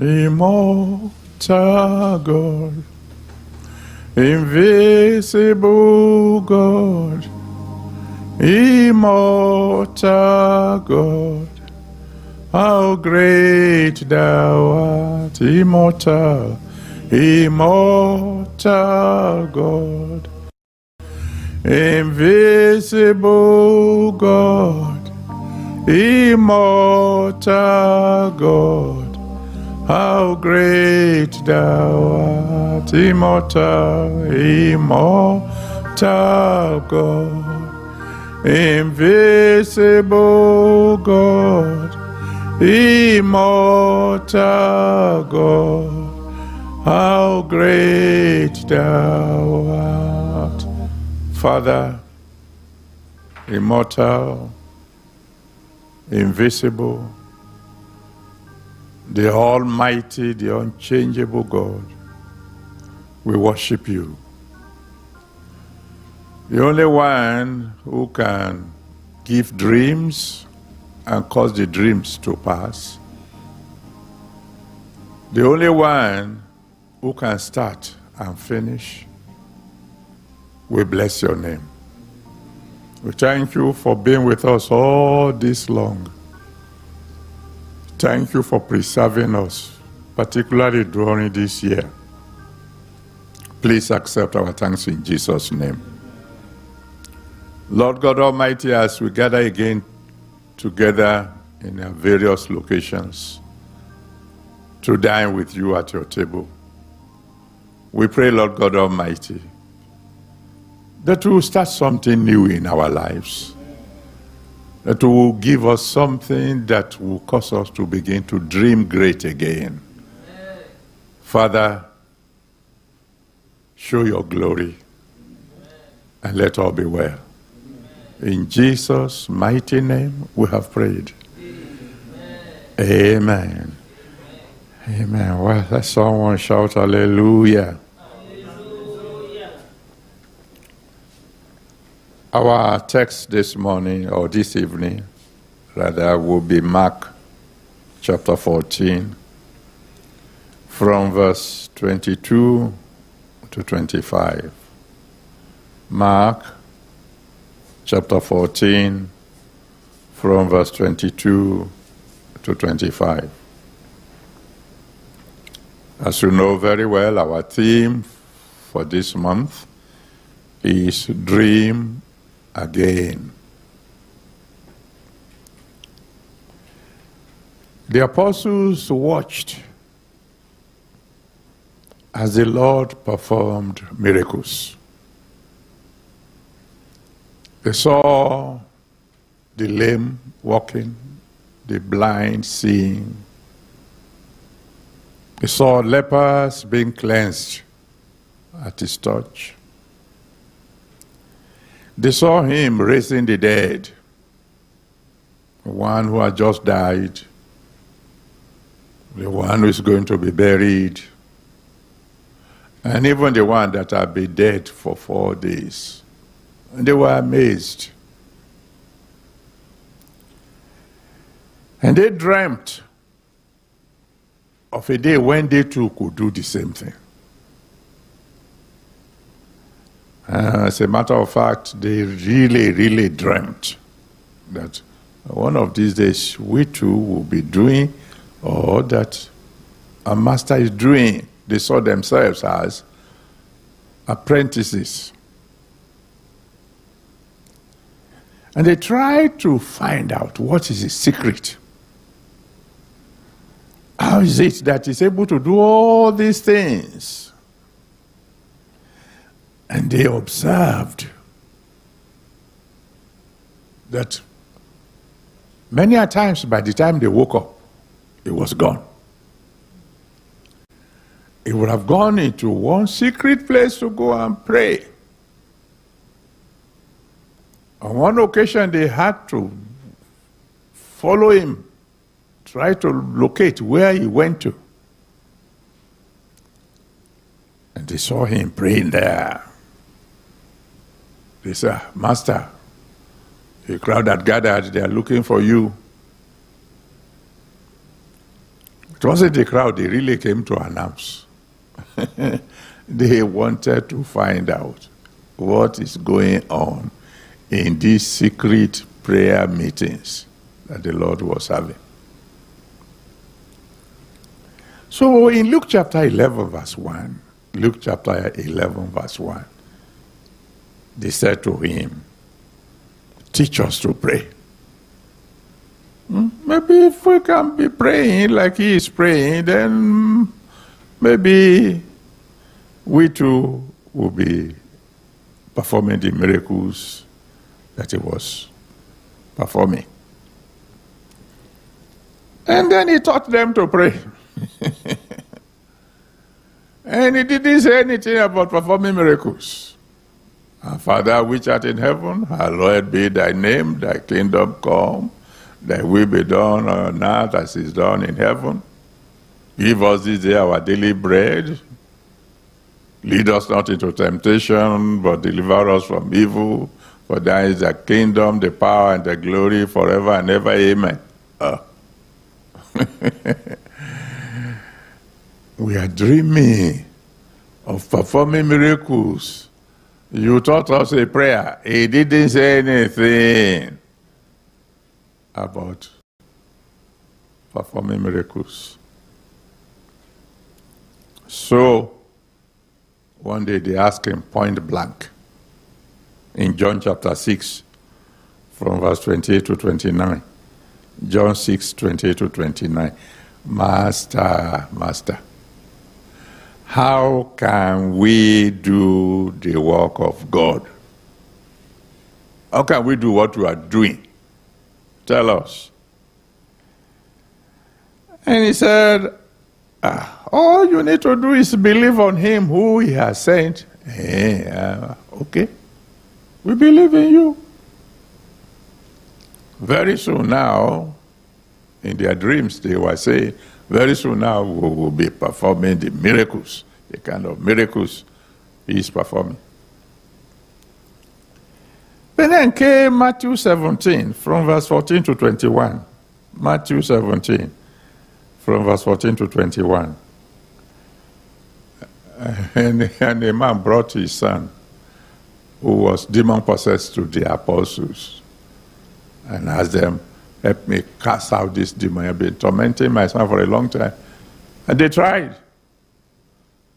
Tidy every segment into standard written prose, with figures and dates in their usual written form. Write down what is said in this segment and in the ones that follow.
Immortal God, invisible God, immortal God, how great thou art, immortal, immortal God, invisible God, immortal God, how great thou art, immortal, immortal God, invisible God, immortal God, how great thou art. Father, immortal, invisible, the almighty, the unchangeable God, we worship you. The only one who can give dreams and cause the dreams to pass. The only one who can start and finish. We bless your name. We thank you for being with us all this long. Thank you for preserving us, particularly during this year. Please accept our thanks in Jesus' name. Lord God Almighty, as we gather again together in our various locations to dine with you at your table, we pray, Lord God Almighty, that we will start something new in our lives, that will give us something that will cause us to begin to dream great again. Father, show your glory and let all be well. In Jesus' mighty name we have prayed. Amen. Amen. Well, let someone shout hallelujah. Our text this morning, or this evening, rather, will be Mark chapter 14, from verse 22 to 25. Mark chapter 14, from verse 22 to 25. As you know very well, our theme for this month is Dream Again. The apostles watched as the Lord performed miracles. They saw the lame walking, the blind seeing. They saw lepers being cleansed at his touch. They saw him raising the dead, the one who had just died, the one who is going to be buried, and even the one that had been dead for 4 days. And they were amazed. And they dreamt of a day when they too could do the same thing. As a matter of fact, they really dreamt that one of these days we too will be doing all that a master is doing. They saw themselves as apprentices. And they tried to find out what is his secret. How is it that he's able to do all these things? And they observed that many a times by the time they woke up, it was gone. It would have gone into one secret place to go and pray. On one occasion, they had to follow him, try to locate where he went to. And they saw him praying there. They said, Master, the crowd that gathered, they are looking for you. It wasn't the crowd, they really came to announce. They wanted to find out what is going on in these secret prayer meetings that the Lord was having. So in Luke chapter 11, verse 1, Luke chapter 11, verse 1, they said to him, teach us to pray. Maybe if we can be praying like he is praying, then maybe we too will be performing the miracles that he was performing. And then he taught them to pray. And he didn't say anything about performing miracles. Our Father which art in heaven, hallowed be thy name, thy kingdom come, thy will be done on earth as is done in heaven. Give us this day our daily bread. Lead us not into temptation, but deliver us from evil. For thine is the kingdom, the power, and the glory forever and ever. Amen. We are dreaming of performing miracles. You taught us a prayer. He didn't say anything about performing miracles. So, one day they asked him point blank in John chapter 6 from verse 28 to 29. John 6, 28 to 29. Master, how can we do the work of God? How can we do what we are doing? Tell us. And he said, all you need to do is believe on him who he has sent. Okay. We believe in you. Very soon now, in their dreams, they were saying, very soon now we will be performing the miracles, the kind of miracles he is performing. But then came Matthew 17, from verse 14 to 21. Matthew 17, from verse 14 to 21. And a man brought his son, who was demon-possessed, to the apostles, and asked them, help me cast out this demon. I've been tormenting my son for a long time. And they tried.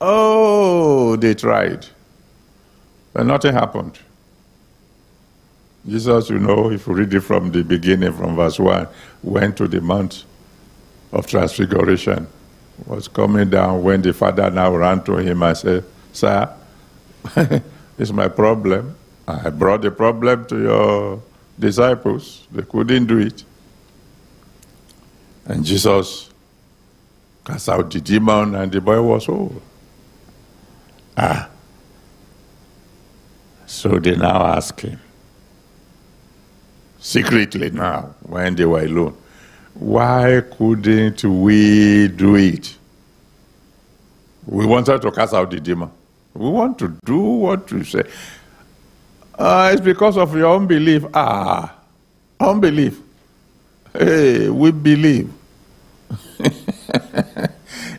Oh, they tried. But nothing happened. Jesus, you know, if you read it from the beginning, from verse 1, went to the Mount of Transfiguration, was coming down when the Father now ran to him and said, sir, it's my problem. I brought the problem to your disciples. They couldn't do it. And Jesus cast out the demon and the boy was whole. So they now ask him, secretly now, when they were alone, why couldn't we do it? We wanted to cast out the demon. We want to do what you say. It's because of your unbelief. Unbelief. Hey, we believe.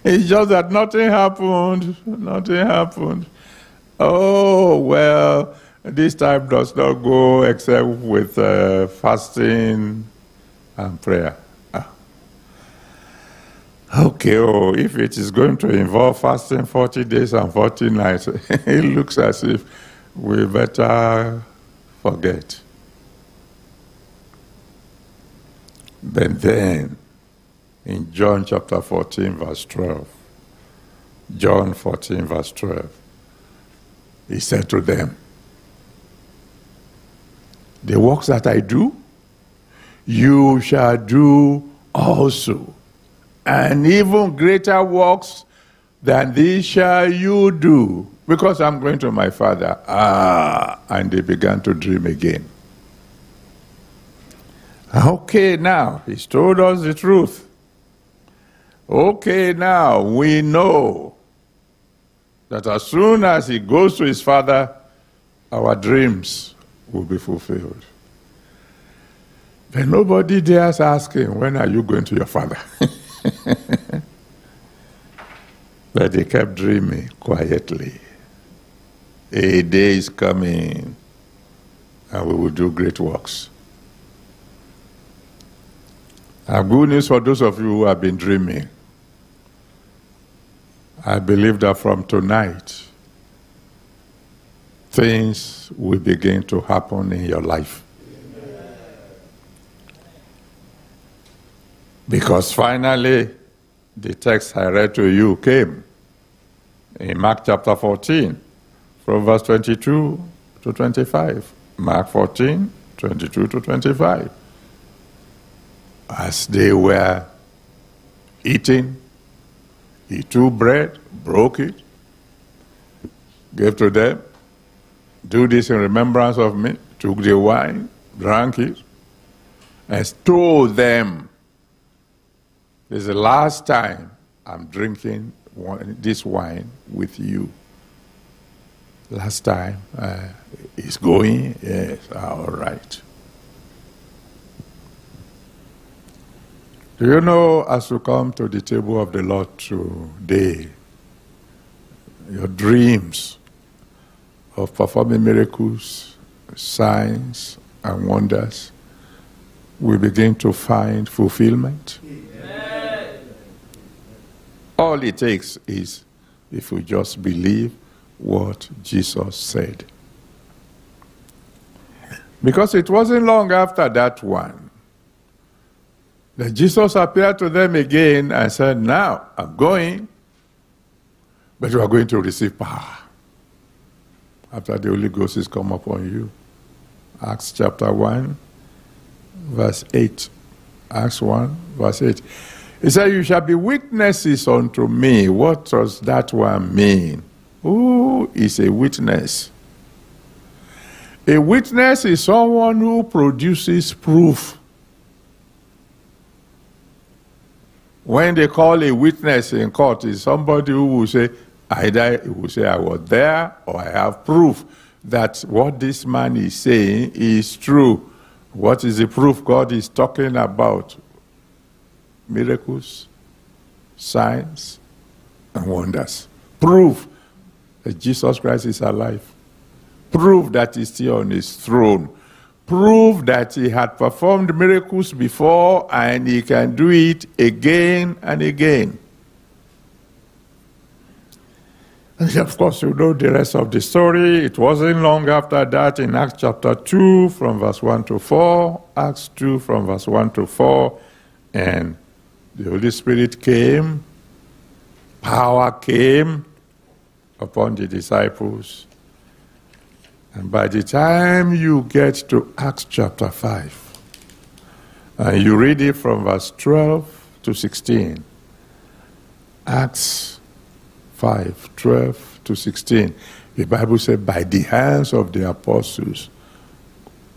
It's just that nothing happened. Nothing happened. Oh, well, this time does not go except with fasting and prayer. Okay, if it is going to involve fasting 40 days and 40 nights, it looks as if we better forget. But then, in John chapter 14, verse 12, John 14, verse 12, he said to them, the works that I do, you shall do also. And even greater works than these shall you do, because I'm going to my Father. And they began to dream again. Okay, now, he's told us the truth. Okay, now, we know that as soon as he goes to his Father, our dreams will be fulfilled. But nobody dares ask him, when are you going to your Father? But he kept dreaming quietly. A day is coming and we will do great works. I have good news for those of you who have been dreaming. I believe that from tonight, things will begin to happen in your life. Because finally, the text I read to you came in Mark chapter 14, from verse 22 to 25. Mark 14, 22 to 25. As they were eating, he took bread, broke it, gave to them, do this in remembrance of me, took the wine, drank it, and told them, this is the last time I'm drinking this wine with you. Last time, it's going, yes, all right. Do you know, as you come to the table of the Lord today, your dreams of performing miracles, signs, and wonders will begin to find fulfillment? Amen. All it takes is if you just believe what Jesus said. Because it wasn't long after that one that Jesus appeared to them again and said, now I'm going, but you are going to receive power after the Holy Ghost is come upon you. Acts chapter 1, verse 8. Acts 1, verse 8. He said, you shall be witnesses unto me. What does that one mean? Who is a witness? A witness is someone who produces proof. When they call a witness in court, it's somebody who will say, either he will say, I was there, or I have proof that what this man is saying is true. What is the proof God is talking about? Miracles, signs, and wonders. Proof that Jesus Christ is alive. Proof that he's still on his throne. Prove that he had performed miracles before and he can do it again and again. And of course, you know the rest of the story. It wasn't long after that in Acts chapter 2 from verse 1 to 4. Acts 2 from verse 1 to 4. And the Holy Spirit came. Power came upon the disciples. And by the time you get to Acts chapter 5, and you read it from verse 12 to 16, Acts 5, 12 to 16, the Bible says, by the hands of the apostles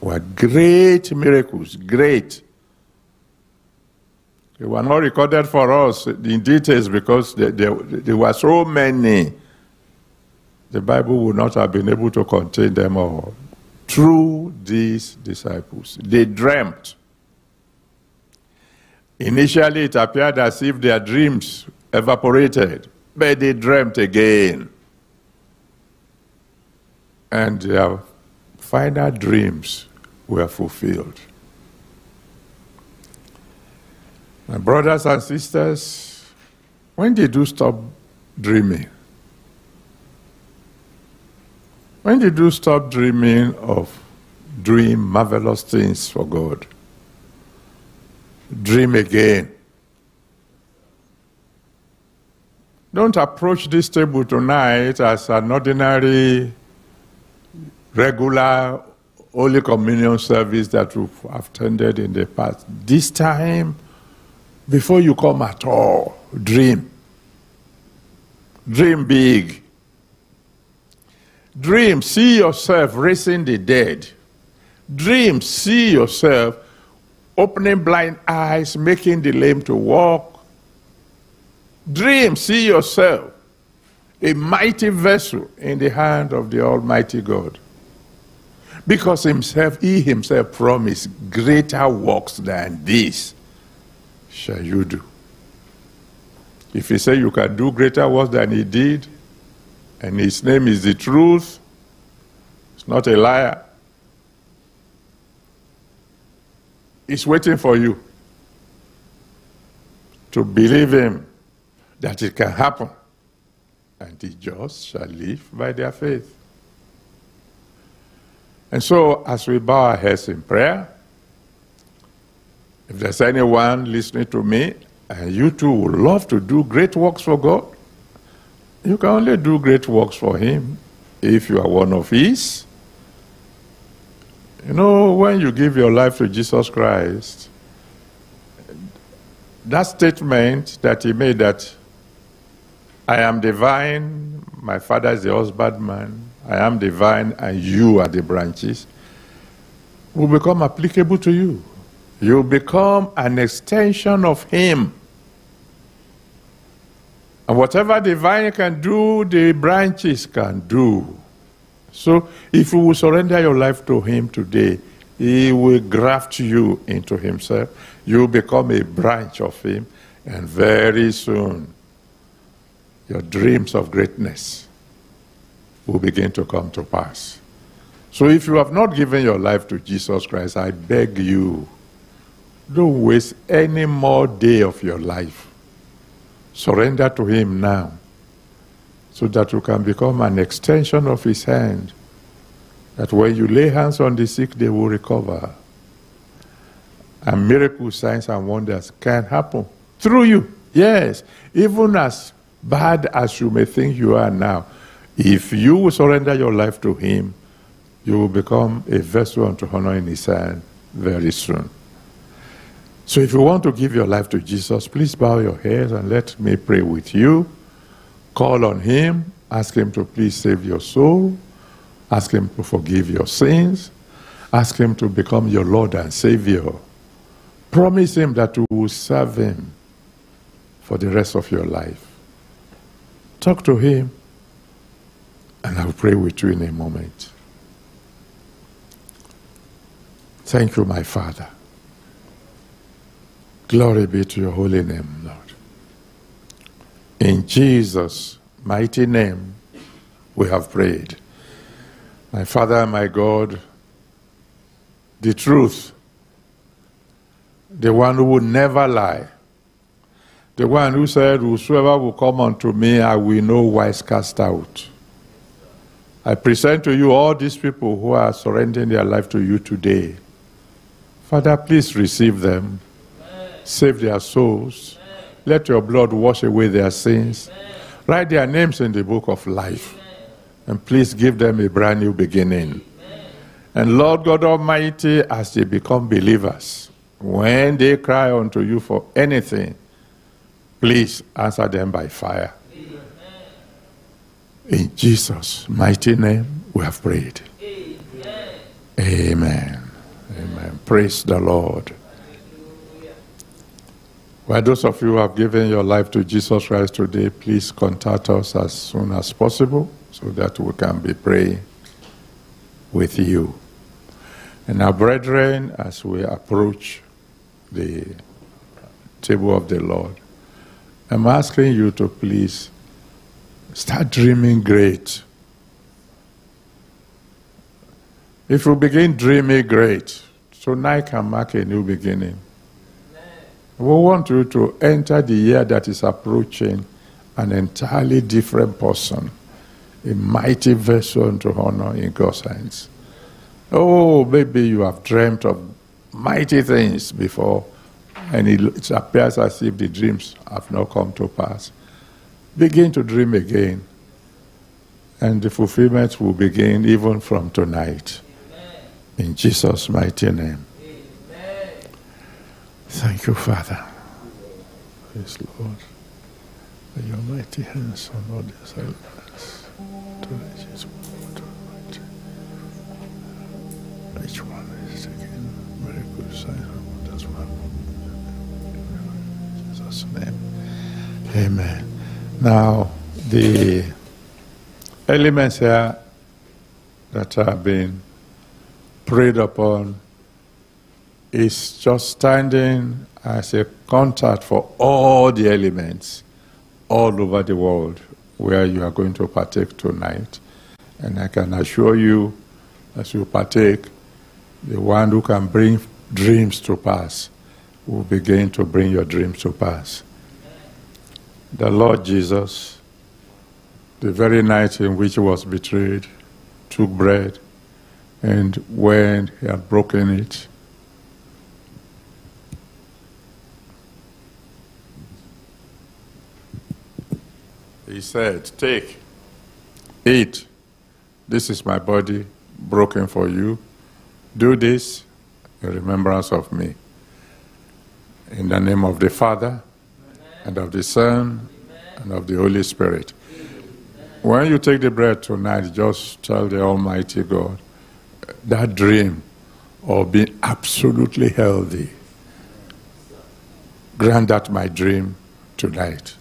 were great miracles, great. They were not recorded for us in details because there were so many. The Bible would not have been able to contain them all. Through these disciples, they dreamt. Initially, it appeared as if their dreams evaporated, but they dreamt again. And their final dreams were fulfilled. My brothers and sisters, when did you stop dreaming? When did you stop dreaming of doing marvelous things for God? Dream again. Don't approach this table tonight as an ordinary, regular Holy Communion service that you've attended in the past. This time, before you come at all, dream. Dream big. Dream, see yourself raising the dead. Dream, see yourself opening blind eyes, making the lame to walk. Dream, see yourself a mighty vessel in the hand of the Almighty God. Because himself, he himself promised, greater works than this shall you do. If he said you can do greater works than he did, and his name is the truth, he's not a liar. He's waiting for you to believe him, that it can happen. And the just shall live by their faith. And so, as we bow our heads in prayer, if there's anyone listening to me, and you too would love to do great works for God, you can only do great works for him if you are one of his. You know, when you give your life to Jesus Christ, that statement that he made, that I am the vine, my father is the husbandman, I am the vine and you are the branches, will become applicable to you. You become an extension of him. And whatever the vine can do, the branches can do. So if you will surrender your life to him today, he will graft you into himself. You become a branch of him, and very soon your dreams of greatness will begin to come to pass. So if you have not given your life to Jesus Christ, I beg you, don't waste any more day of your life. Surrender to him now, so that you can become an extension of his hand, that when you lay hands on the sick, they will recover. And miracles, signs, and wonders can happen through you. Yes, even as bad as you may think you are now, if you will surrender your life to him, you will become a vessel unto honor in his hand very soon. So if you want to give your life to Jesus, please bow your heads and let me pray with you. Call on him, ask him to please save your soul, ask him to forgive your sins, ask him to become your Lord and Savior. Promise him that you will serve him for the rest of your life. Talk to him, and I'll pray with you in a moment. Thank you, my Father. Glory be to your holy name, Lord. In Jesus' mighty name, we have prayed. My Father, my God, the truth, the one who will never lie, the one who said, whosoever will come unto me, I will no wise cast out. I present to you all these people who are surrendering their life to you today. Father, please receive them. Save their souls. Let your blood wash away their sins. Write their names in the book of life. And please give them a brand new beginning. And Lord God Almighty, as they become believers, when they cry unto you for anything, please answer them by fire. In Jesus' mighty name, we have prayed. Amen. Amen. Amen. Praise the Lord. Well, those of you who have given your life to Jesus Christ today, please contact us as soon as possible so that we can be praying with you. And now, brethren, as we approach the table of the Lord, I'm asking you to please start dreaming great. If you begin dreaming great, tonight can mark a new beginning. We want you to enter the year that is approaching an entirely different person, a mighty vessel to honor in God's hands. Oh, maybe you have dreamt of mighty things before, and it appears as if the dreams have not come to pass. Begin to dream again, and the fulfillment will begin even from tonight. In Jesus' mighty name. Thank you, Father. Praise Lord. By your mighty hands on all these elements, to each one is again miracle signs and wonders will happen. In Jesus' name. Amen. Now, the elements here that have been prayed upon is just standing as a contact for all the elements all over the world where you are going to partake tonight. And I can assure you, as you partake, the one who can bring dreams to pass will begin to bring your dreams to pass. The Lord Jesus, the very night in which he was betrayed, took bread, and when he had broken it, he said, "Take, eat, this is my body broken for you. Do this in remembrance of me." In the name of the Father, Amen. And of the Son, Amen. And of the Holy Spirit. Amen. When you take the bread tonight, just tell the Almighty God that dream of being absolutely healthy. Grant that my dream tonight.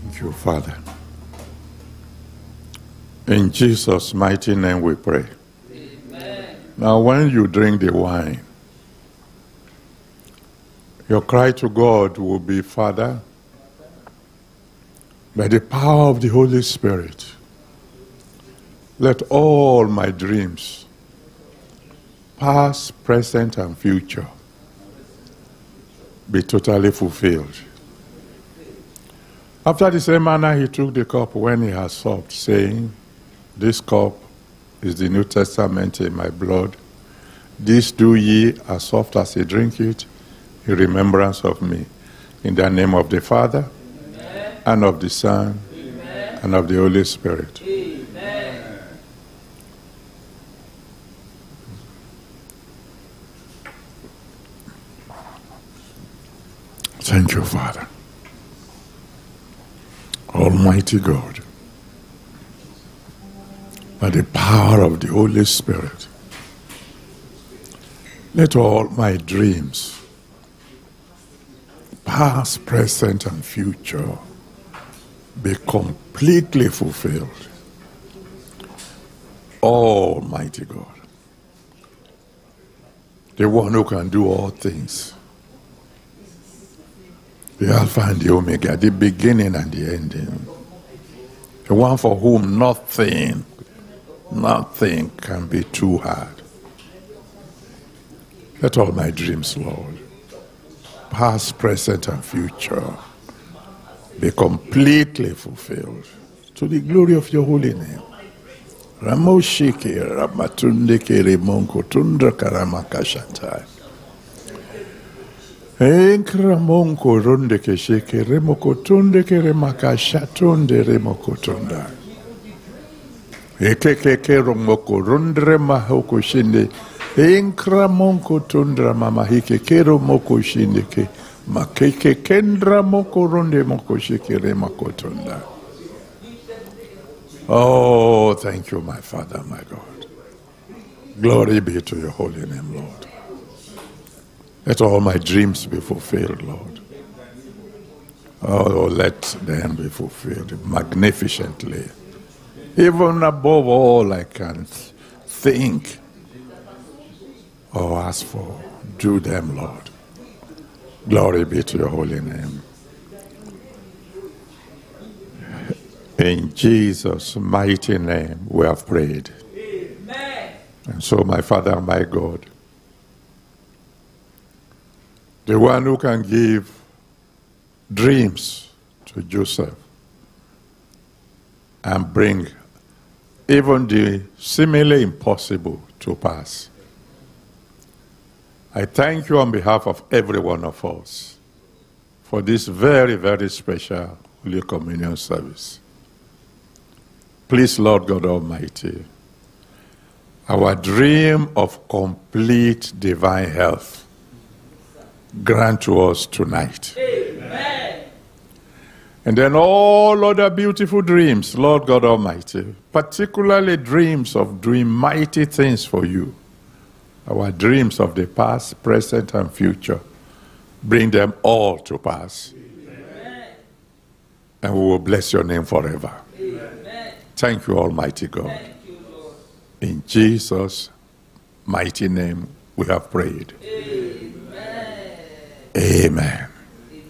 Thank you, Father. In Jesus' mighty name we pray. Amen. Now when you drink the wine, your cry to God will be, "Father, by the power of the Holy Spirit, let all my dreams, past, present, and future, be totally fulfilled." After the same manner, he took the cup when he had supped, saying, "This cup is the New Testament in my blood. This do ye as oft as ye drink it, in remembrance of me." In the name of the Father, Amen. And of the Son, Amen. And of the Holy Spirit. Amen. Thank you, Father. Almighty God, by the power of the Holy Spirit, let all my dreams, past, present, and future, be completely fulfilled. Almighty God, the one who can do all things, the Alpha and the Omega, the beginning and the ending, the one for whom nothing can be too hard. Let all my dreams, Lord, past, present, and future, be completely fulfilled to the glory of your holy name. Ramoshiki Ramatundeke Remonko Tundra Karamakashatai. Enkramonko Rundeke Sheke Remokotundeke Remakashatunde Remokotunda. Ekeke Romoko Rundre Mahoko Shinde. Enkra monko tundra mama hike kero moko shindeke makeke kendra moko ronde moko shikere moko tunda. Oh, thank you, my Father, my God. Glory be to your holy name, Lord. Let all my dreams be fulfilled, Lord. Oh, let them be fulfilled magnificently. Even above all I can think or ask for, do them, Lord. Glory be to your holy name. In Jesus' mighty name we have prayed. Amen. And so, my Father, my God, the one who can give dreams to Joseph and bring even the seemingly impossible to pass, I thank you on behalf of every one of us for this very, very special Holy Communion service. Please, Lord God Almighty, our dream of complete divine health, grant to us tonight. Amen. And then all other beautiful dreams, Lord God Almighty, particularly dreams of doing mighty things for you, our dreams of the past, present, and future, bring them all to pass. Amen. And we will bless your name forever. Amen. Thank you, Almighty God. In Jesus' mighty name we have prayed. Amen. Amen. Amen.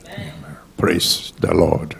Amen. Praise the Lord.